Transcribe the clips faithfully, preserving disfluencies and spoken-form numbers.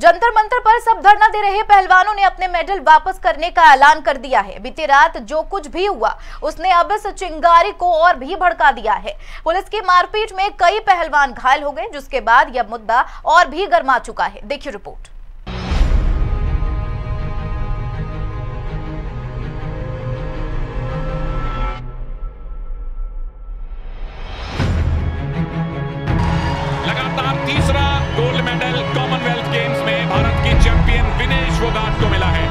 जंतर मंतर पर सब धरना दे रहे पहलवानों ने अपने मेडल वापस करने का ऐलान कर दिया है। बीती रात जो कुछ भी हुआ उसने अब इस चिंगारी को और भी भड़का दिया है। पुलिस की मारपीट में कई पहलवान घायल हो गए, जिसके बाद यह मुद्दा और भी गर्मा चुका है। देखिए रिपोर्ट। लगातार तीसरा गोल्ड मेडल कॉमनवेल्थ गेम्स में भारत की चैंपियन विनेश फोगाट को मिला है।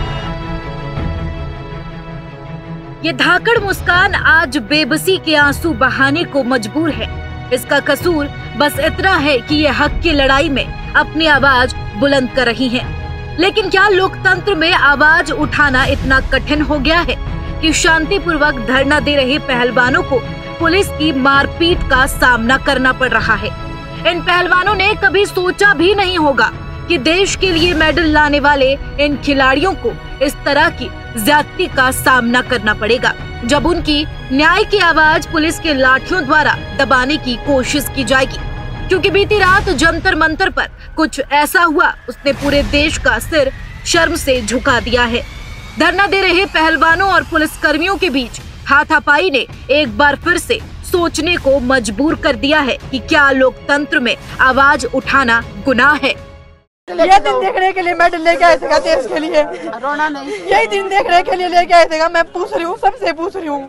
ये धाकड़ मुस्कान आज बेबसी के आंसू बहाने को मजबूर है। इसका कसूर बस इतना है कि ये हक की लड़ाई में अपनी आवाज बुलंद कर रही हैं। लेकिन क्या लोकतंत्र में आवाज उठाना इतना कठिन हो गया है कि शांतिपूर्वक धरना दे रहे पहलवानों को पुलिस की मारपीट का सामना करना पड़ रहा है? इन पहलवानों ने कभी सोचा भी नहीं होगा कि देश के लिए मेडल लाने वाले इन खिलाड़ियों को इस तरह की ज्यादती का सामना करना पड़ेगा, जब उनकी न्याय की आवाज पुलिस के लाठियों द्वारा दबाने की कोशिश की जाएगी। क्योंकि बीती रात जंतर मंतर पर कुछ ऐसा हुआ उसने पूरे देश का सिर शर्म से झुका दिया है। धरना दे रहे पहलवानों और पुलिस कर्मियों के बीच हाथापाई ने एक बार फिर से सोचने को मजबूर कर दिया है कि क्या लोकतंत्र में आवाज उठाना गुनाह है। ये दिन देखने के लिए मेडल लेके आया था देश के लिए, रोना नहीं। यही दिन देखने के लिए लेके आया था। मैं पूछ रही हूँ, सबसे पूछ रही हूँ,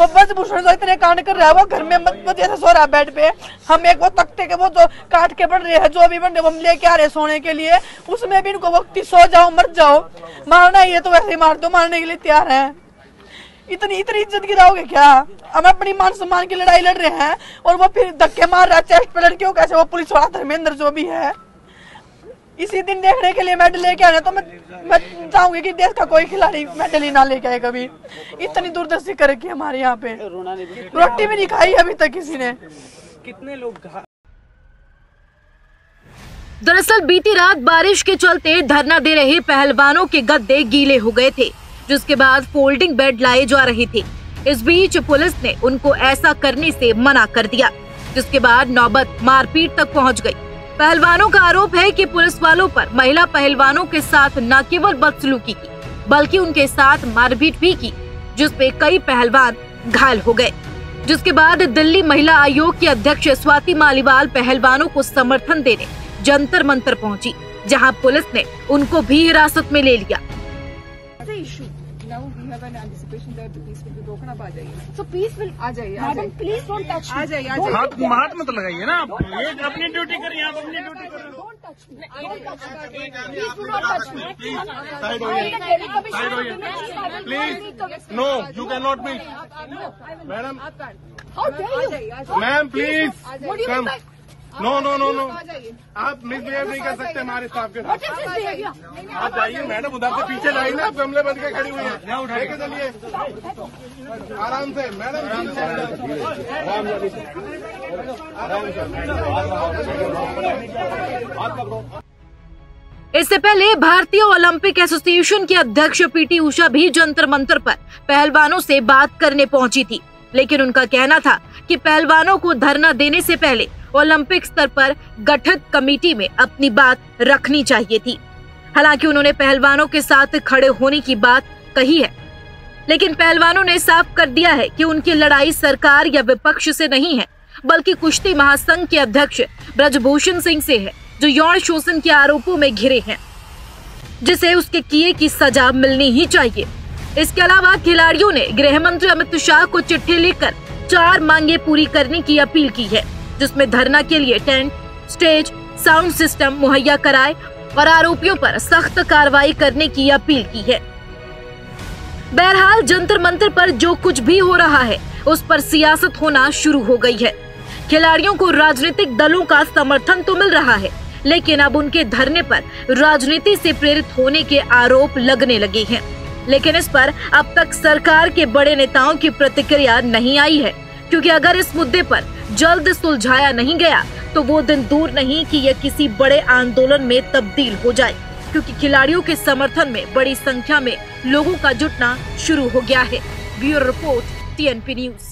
वो ब्रजभूषण सिंह इतने कांड कर रहा है, वो घर में मत जैसे सो रहा है बेड पे। हम एक वो तख्ते के वो जो काट के बढ़ रहे हैं, जो भी बन रहे हम लेके आ रहे सोने के लिए, उसमें भी इनको वक्त सो जाओ, मर जाओ, मारना ये तो वैसे ही मार दो, मारने के लिए तैयार है। इतनी इतनी इज्जत गिराओगे क्या? हम अपनी मान सम्मान की लड़ाई लड़ रहे हैं और वो फिर धक्के मार रहा है चेस्ट पे लड़कियों कैसे, वो पुलिस वाला धर्मेंद्र जो भी है। इसी दिन देखने के लिए मेडल लेके आना, तो मैं मैं चाहूंगी कि देश का कोई खिलाड़ी मेडल ही ना लेके आए कभी। इतनी दूरदर्शी करके हमारे यहाँ पे रोटी भी नहीं खाई अभी तक किसी ने। कितने लोग? दरअसल बीती रात बारिश के चलते धरना दे रहे पहलवानों के गद्दे गीले हो गए थे, जिसके बाद फोल्डिंग बेड लाए जा रहे थे। इस बीच पुलिस ने उनको ऐसा करने से मना कर दिया, जिसके बाद नौबत मारपीट तक पहुंच गई। पहलवानों का आरोप है कि पुलिस वालों पर महिला पहलवानों के साथ न केवल बदसलूकी की बल्कि उनके साथ मारपीट भी की, जिसपे कई पहलवान घायल हो गए। जिसके बाद दिल्ली महिला आयोग की अध्यक्ष स्वाति मालीवाल पहलवानों को समर्थन देने जंतर मंतर पहुँची, जहाँ पुलिस ने उनको भी हिरासत में ले लिया। Now we have an anticipation that the peace will be broken up. आ जाइए, so peace will आ जाइए, madam please don't touch me. आ जाइए, हाथ हाथ मत लगाइए ना आप, ये अपनी ड्यूटी करिए, आप अपनी ड्यूटी करिए। Don't touch me, don't touch me, please do not touch me, please no, you cannot be madam, how dare you ma'am, please come. No no no no आप मिसबिहेव नहीं कर सकते हमारे स्टाफ के साथ। आप जाइए मैडम, उधर से पीछे लाइए ना, आप गमले बन के खड़ी हुई है, उठा के चलिए आराम से मैडम। इससे पहले भारतीय ओलंपिक एसोसिएशन की अध्यक्ष पी टी उषा भी जंतर मंतर पर पहलवानों से बात करने पहुंची थी, लेकिन उनका कहना था कि पहलवानों को धरना देने से पहले ओलंपिक स्तर पर गठित कमेटी में अपनी बात रखनी चाहिए थी। हालांकि उन्होंने पहलवानों के साथ खड़े होने की बात कही है, लेकिन पहलवानों ने साफ कर दिया है कि उनकी लड़ाई सरकार या विपक्ष से नहीं है, बल्कि कुश्ती महासंघ के अध्यक्ष ब्रजभूषण सिंह से है, जो यौन शोषण के आरोपों में घिरे हैं, जिसे उसके किए की सजा मिलनी ही चाहिए। इसके अलावा खिलाड़ियों ने गृह मंत्री अमित शाह को चिट्ठी लिखकर चार मांगे पूरी करने की अपील की है, जिसमें धरना के लिए टेंट, स्टेज, साउंड सिस्टम मुहैया कराए और आरोपियों पर सख्त कार्रवाई करने की अपील की है। बहरहाल जंतर मंतर पर जो कुछ भी हो रहा है उस पर सियासत होना शुरू हो गई है। खिलाड़ियों को राजनीतिक दलों का समर्थन तो मिल रहा है, लेकिन अब उनके धरने पर राजनीति से प्रेरित होने के आरोप लगने लगे हैं। लेकिन इस पर अब तक सरकार के बड़े नेताओं की प्रतिक्रिया नहीं आई है, क्योंकि अगर इस मुद्दे पर जल्द सुलझाया नहीं गया तो वो दिन दूर नहीं कि यह किसी बड़े आंदोलन में तब्दील हो जाए, क्योंकि खिलाड़ियों के समर्थन में बड़ी संख्या में लोगों का जुटना शुरू हो गया है। Bureau report, T N P news.